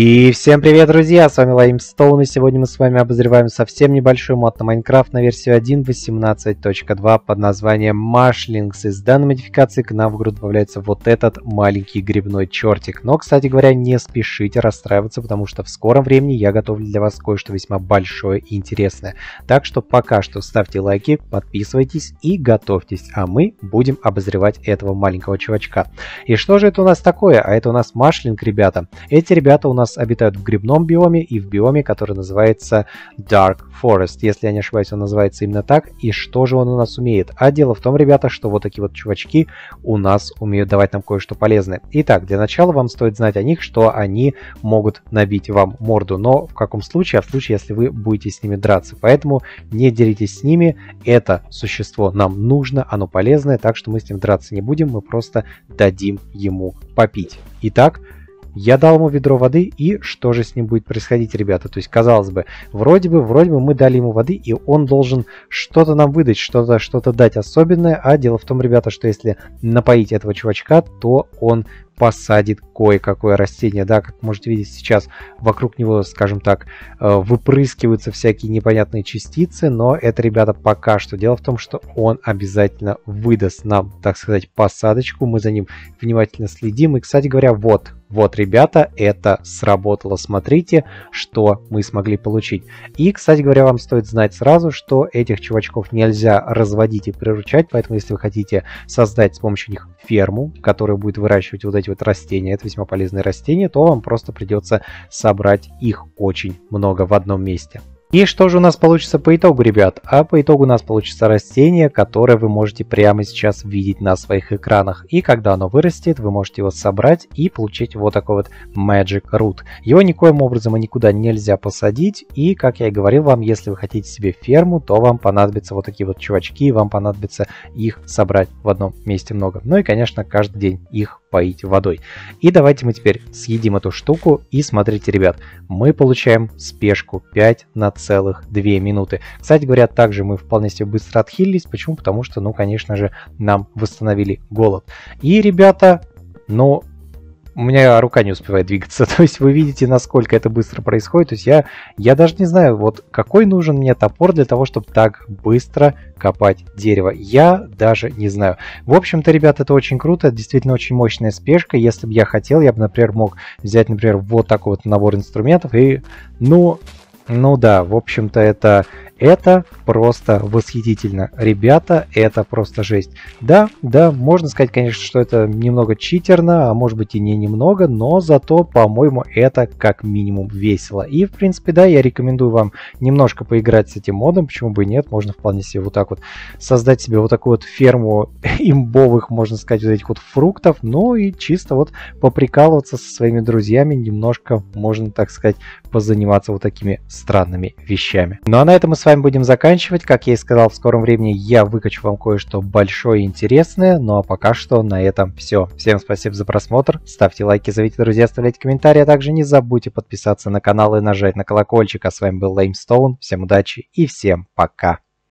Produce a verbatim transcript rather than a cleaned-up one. И всем привет, друзья, с вами Лаймстоун, и сегодня мы с вами обозреваем совсем небольшой мод на Майнкрафт на версию один точка восемнадцать точка два под названием Mushlings. Из данной модификации к нам в игру добавляется вот этот маленький грибной чертик. Но, кстати говоря, не спешите расстраиваться, потому что в скором времени я готовлю для вас кое-что весьма большое и интересное. Так что пока что ставьте лайки, подписывайтесь и готовьтесь, а мы будем обозревать этого маленького чувачка. И что же это у нас такое? А это у нас Mushlings, ребята. Эти ребята у нас обитают в грибном биоме и в биоме, который называется Dark Forest. Если я не ошибаюсь, он называется именно так. И что же он у нас умеет? А дело в том, ребята, что вот такие вот чувачки у нас умеют давать нам кое-что полезное. Итак, для начала вам стоит знать о них, что они могут набить вам морду. Но в каком случае? А в случае, если вы будете с ними драться. Поэтому не деритесь с ними. Это существо нам нужно, оно полезное, так что мы с ним драться не будем, мы просто дадим ему попить. Итак, я дал ему ведро воды, и что же с ним будет происходить, ребята? То есть, казалось бы, вроде бы, вроде бы мы дали ему воды, и он должен что-то нам выдать, что-то что-то дать особенное. А дело в том, ребята, что если напоить этого чувачка, то он посадит кое-какое растение. Да, как можете видеть сейчас, вокруг него, скажем так, выпрыскиваются всякие непонятные частицы, но это, ребята, пока что. Дело в том, что он обязательно выдаст нам, так сказать, посадочку, мы за ним внимательно следим. И, кстати говоря, вот, вот, ребята, это сработало. Смотрите, что мы смогли получить. И, кстати говоря, вам стоит знать сразу, что этих чувачков нельзя разводить и приручать, поэтому, если вы хотите создать с помощью них ферму, которая будет выращивать вот эти вот растения, это весьма полезные растения, то вам просто придется собрать их очень много в одном месте. И что же у нас получится по итогу, ребят? А по итогу у нас получится растение, которое вы можете прямо сейчас видеть на своих экранах. И когда оно вырастет, вы можете его собрать и получить вот такой вот Magic Root. Его никоим образом и никуда нельзя посадить. И, как я и говорил вам, если вы хотите себе ферму, то вам понадобятся вот такие вот чувачки, и вам понадобится их собрать в одном месте много. Ну и, конечно, каждый день их поить водой. И давайте мы теперь съедим эту штуку. И смотрите, ребят, мы получаем спешку пять на целых две минуты. Кстати говоря, также мы вполне себе быстро отхилились. Почему? Потому что, ну, конечно же, нам восстановили голод. И, ребята, ну, у меня рука не успевает двигаться. То есть вы видите, насколько это быстро происходит. То есть я, я даже не знаю, вот какой нужен мне топор для того, чтобы так быстро копать дерево. Я даже не знаю. В общем-то, ребята, это очень круто. Это действительно очень мощная спешка. Если бы я хотел, я бы, например, мог взять, например, вот такой вот набор инструментов и, ну... Ну да, в общем-то, это, это просто восхитительно. Ребята, это просто жесть. Да, да, можно сказать, конечно, что это немного читерно, а может быть и не немного, но зато, по-моему, это как минимум весело. И, в принципе, да, я рекомендую вам немножко поиграть с этим модом, почему бы и нет, можно вполне себе вот так вот создать себе вот такую вот ферму имбовых, можно сказать, вот этих вот фруктов, ну и чисто вот поприкалываться со своими друзьями, немножко, можно так сказать, позаниматься вот такими странными вещами. Ну а на этом мы с вами будем заканчивать. Как я и сказал, в скором времени я выкачу вам кое-что большое и интересное. Ну а пока что на этом все. Всем спасибо за просмотр. Ставьте лайки, зовите друзья, оставляйте комментарии. А также не забудьте подписаться на канал и нажать на колокольчик. А с вами был Лаймстоун. Всем удачи и всем пока.